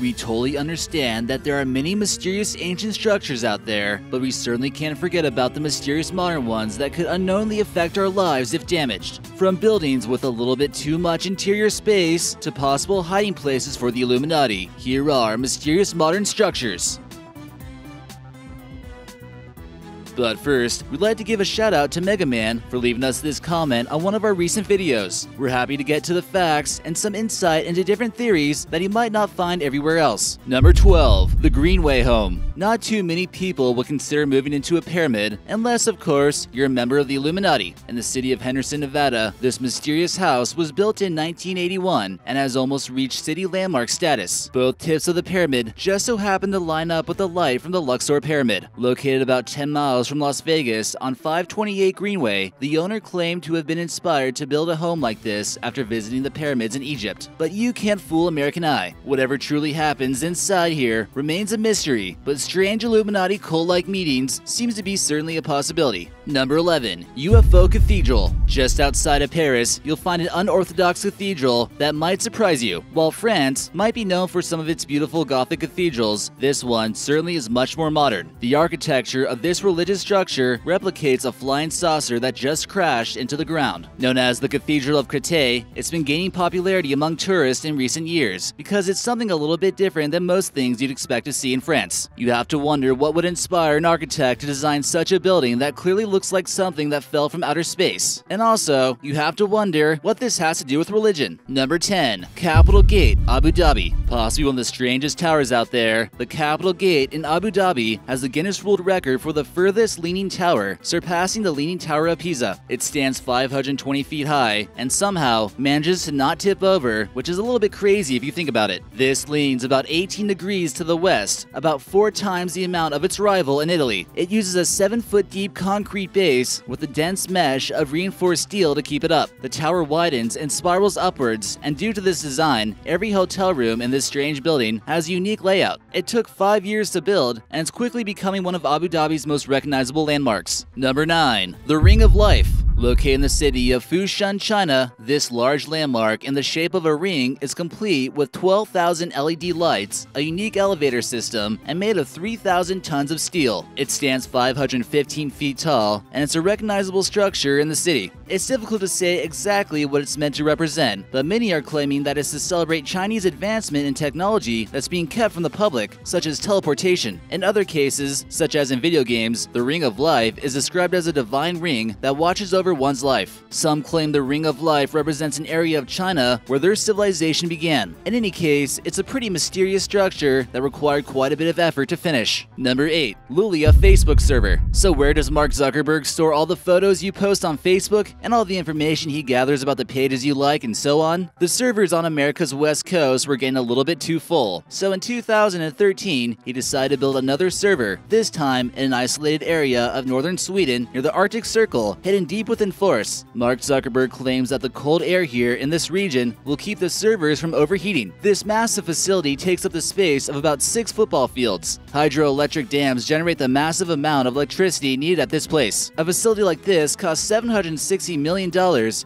We totally understand that there are many mysterious ancient structures out there, but we certainly can't forget about the mysterious modern ones that could unknowingly affect our lives if damaged. From buildings with a little bit too much interior space to possible hiding places for the Illuminati, here are mysterious modern structures. But first, we'd like to give a shout out to Mega Man for leaving us this comment on one of our recent videos. We're happy to get to the facts and some insight into different theories that he might not find everywhere else. Number 12. The Greenway Home. Not too many people would consider moving into a pyramid, unless, of course, you're a member of the Illuminati. In the city of Henderson, Nevada, this mysterious house was built in 1981 and has almost reached city landmark status. Both tips of the pyramid just so happen to line up with the light from the Luxor Pyramid. Located about 10 miles from Las Vegas on 528 Greenway, the owner claimed to have been inspired to build a home like this after visiting the pyramids in Egypt. But you can't fool American Eye. Whatever truly happens inside here remains a mystery, but strange Illuminati cult-like meetings seems to be certainly a possibility. Number 11. UFO Cathedral. Just outside of Paris, you'll find an unorthodox cathedral that might surprise you. While France might be known for some of its beautiful Gothic cathedrals, this one certainly is much more modern. The architecture of this religious structure replicates a flying saucer that just crashed into the ground. Known as the Cathedral of Créteil, it's been gaining popularity among tourists in recent years because it's something a little bit different than most things you'd expect to see in France. You have to wonder what would inspire an architect to design such a building that clearly looks like something that fell from outer space. And also, you have to wonder what this has to do with religion. Number 10. Capital Gate, Abu Dhabi. Possibly one of the strangest towers out there, the Capital Gate in Abu Dhabi has the Guinness World Record for the furthest leaning tower, surpassing the Leaning Tower of Pisa. It stands 520 feet high and somehow manages to not tip over, which is a little bit crazy if you think about it. This leans about 18 degrees to the west, about 4 times the amount of its rival in Italy. It uses a 7-foot deep concrete base with a dense mesh of reinforced steel to keep it up. The tower widens and spirals upwards, and due to this design, every hotel room in this strange building has a unique layout. It took 5 years to build, and it's quickly becoming one of Abu Dhabi's most recognizable landmarks. Number 9. The Ring of Life. Located in the city of Fushan, China, this large landmark in the shape of a ring is complete with 12,000 LED lights, a unique elevator system, and made of 3,000 tons of steel. It stands 515 feet tall, and it's a recognizable structure in the city. It's difficult to say exactly what it's meant to represent, but many are claiming that it's to celebrate Chinese advancement in technology that's being kept from the public, such as teleportation. In other cases, such as in video games, the Ring of Life is described as a divine ring that watches over one's life. Some claim the Ring of Life represents an area of China where their civilization began. In any case, it's a pretty mysterious structure that required quite a bit of effort to finish. Number 8. Lulia Facebook server. So where does Mark Zuckerberg store all the photos you post on Facebook and all the information he gathers about the pages you like and so on? The servers on America's West Coast were getting a little bit too full, so in 2013, he decided to build another server, this time in an isolated area of northern Sweden near the Arctic Circle, hidden deep within forests. Mark Zuckerberg claims that the cold air here in this region will keep the servers from overheating. This massive facility takes up the space of about 6 football fields. Hydroelectric dams generate the massive amount of electricity needed at this place. A facility like this costs $760 million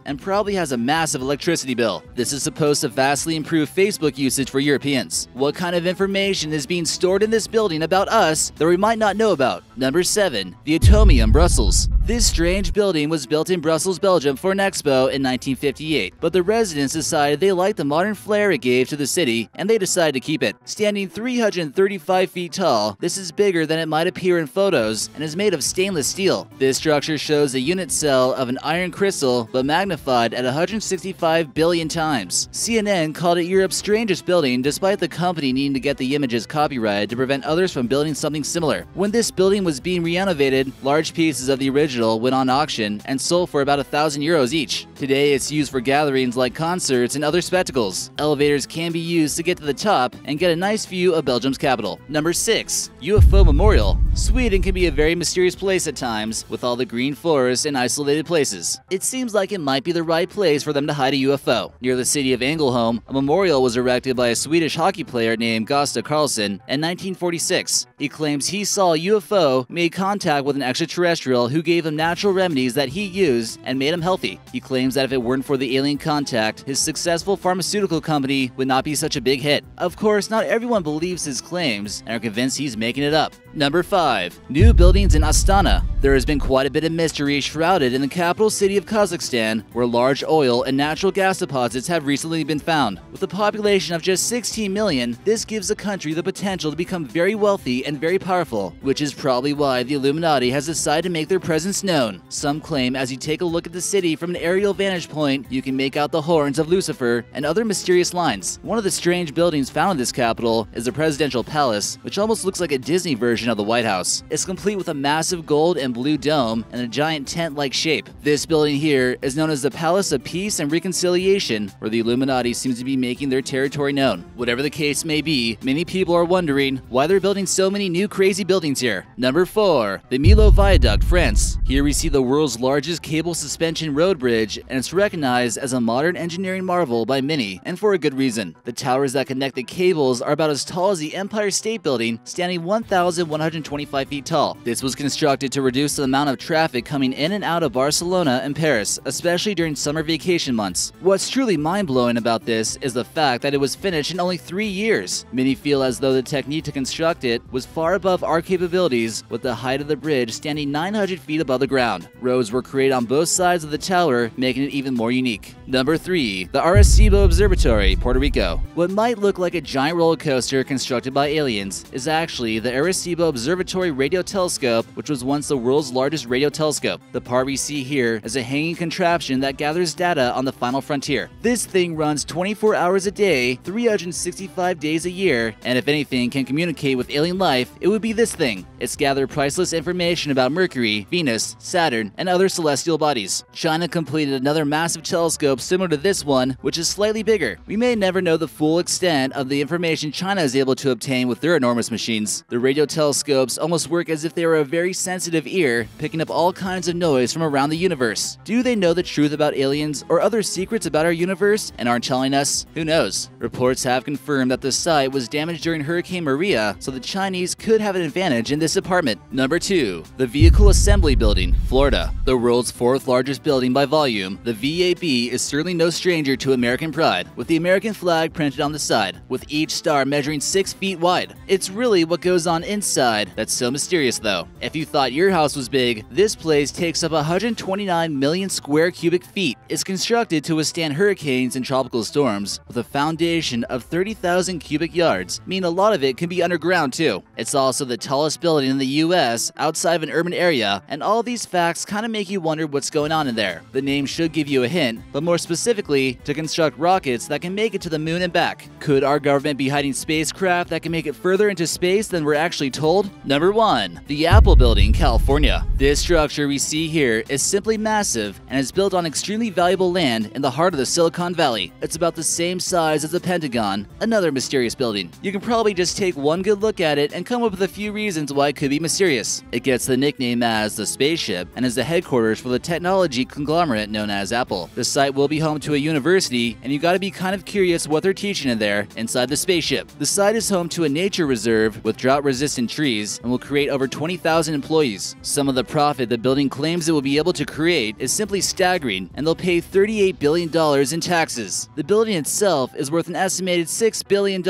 and probably has a massive electricity bill. This is supposed to vastly improve Facebook usage for Europeans. What kind of information is being stored in this building about us that we might not know about? Number 7. The Atomium, Brussels. This strange building was built in Brussels, Belgium for an expo in 1958, but the residents decided they liked the modern flair it gave to the city, and they decided to keep it. Standing 335 feet tall, this is bigger than it might appear in photos and is made of stainless steel. This structure shows a unit cell of an iron crystal, but magnified at 165 billion times. CNN called it Europe's strangest building, despite the company needing to get the images copyrighted to prevent others from building something similar. When this building was being renovated, large pieces of the original went on auction and sold for about €1,000 each. Today it's used for gatherings like concerts and other spectacles. Elevators can be used to get to the top and get a nice view of Belgium's capital. Number 6. UFO Memorial. Sweden can be a very mysterious place at times, with all the green forests and isolated places. It seems like it might be the right place for them to hide a UFO. Near the city of Ängelholm, a memorial was erected by a Swedish hockey player named Gosta Carlsson in 1946. He claims he saw a UFO made contact with an extraterrestrial who gave gave him natural remedies that he used and made him healthy. He claims that if it weren't for the alien contact, his successful pharmaceutical company would not be such a big hit. Of course, not everyone believes his claims and are convinced he's making it up. Number 5. New buildings in Astana. There has been quite a bit of mystery shrouded in the capital city of Kazakhstan, where large oil and natural gas deposits have recently been found. With a population of just 16 million, this gives the country the potential to become very wealthy and very powerful, which is probably why the Illuminati has decided to make their presence known. Some claim as you take a look at the city from an aerial vantage point, you can make out the horns of Lucifer and other mysterious lines. One of the strange buildings found in this capital is the Presidential Palace, which almost looks like a Disney version of the White House. It's complete with a massive gold and blue dome and a giant tent-like shape. This building here is known as the Palace of Peace and Reconciliation, where the Illuminati seems to be making their territory known. Whatever the case may be, many people are wondering why they're building so many new crazy buildings here. Number 4. The Millau Viaduct, France. Here we see the world's largest cable suspension road bridge, and it's recognized as a modern engineering marvel by many, and for a good reason. The towers that connect the cables are about as tall as the Empire State Building, standing 1,125 feet tall. This was constructed to reduce the amount of traffic coming in and out of Barcelona and Paris, especially during summer vacation months. What's truly mind-blowing about this is the fact that it was finished in only 3 years. Many feel as though the technique to construct it was far above our capabilities, with the height of the bridge standing 900 feet above the ground. Roads were created on both sides of the tower, making it even more unique. Number 3. The Arecibo Observatory, Puerto Rico. What might look like a giant roller coaster constructed by aliens is actually the Arecibo Observatory radio telescope, which was once the world's largest radio telescope. The part we see here is a hanging contraption that gathers data on the final frontier. This thing runs 24 hours a day, 365 days a year, and if anything can communicate with alien life, it would be this thing. It's gathered priceless information about Mercury, Venus, Saturn, and other celestial bodies. China completed another massive telescope similar to this one, which is slightly bigger. We may never know the full extent of the information China is able to obtain with their enormous machines. The radio telescopes almost work as if they were a very sensitive ear, picking up all kinds of noise from around the universe. Do they know the truth about aliens or other secrets about our universe and aren't telling us? Who knows? Reports have confirmed that the site was damaged during Hurricane Maria, so the Chinese could have an advantage in this department. Number 2. The Vehicle Assembly Building, Florida. The world's fourth largest building by volume, the VAB is certainly no stranger to American pride, with the American flag printed on the side, with each star measuring 6 feet wide. It's really what goes on inside that's so mysterious, though. If you thought your house was big, this place takes up 129 million square cubic feet. It's constructed to withstand hurricanes and tropical storms, with a foundation of 30,000 cubic yards, meaning a lot of it can be underground, too. It's also the tallest building in the U.S. outside of an urban area, and all these facts kind of make you wonder what's going on in there. The name should give you a hint, but more specifically, to construct rockets that can make it to the moon and back. Could our government be hiding spacecraft that can make it further into space than we're actually told? Number 1. The Apple Building, California. This structure we see here is simply massive and is built on extremely valuable land in the heart of the Silicon Valley. It's about the same size as the Pentagon, another mysterious building. You can probably just take one good look at it and come up with a few reasons why it could be mysterious. It gets the nickname as the spaceship and is the headquarters for the technology conglomerate known as Apple. The site will be home to a university, and you gotta be kind of curious what they're teaching in there inside the spaceship. The site is home to a nature reserve with drought-resistant trees and will create over 20,000 employees. Some of the profit the building claims it will be able to create is simply staggering, and they'll pay $38 billion in taxes. The building itself is worth an estimated $6 billion,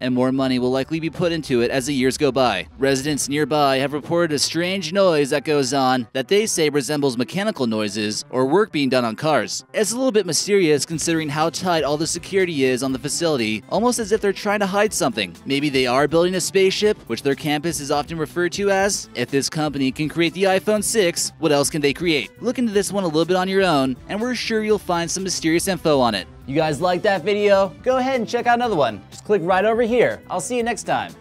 and more money will likely be put into it as the years go by. Residents nearby have reported a strange noise that goes on that they say resembles mechanical noises or work being done on cars. It's a little bit mysterious considering how tight all the security is on the facility, almost as if they're trying to hide something. Maybe they are building a spaceship, which their campus is often referred to as. If this company can create the iPhone 6, what else can they create? Look into this one a little bit on your own, and we're sure you'll find some mysterious info on it. You guys like that video? Go ahead and check out another one. Just click right over here. I'll see you next time.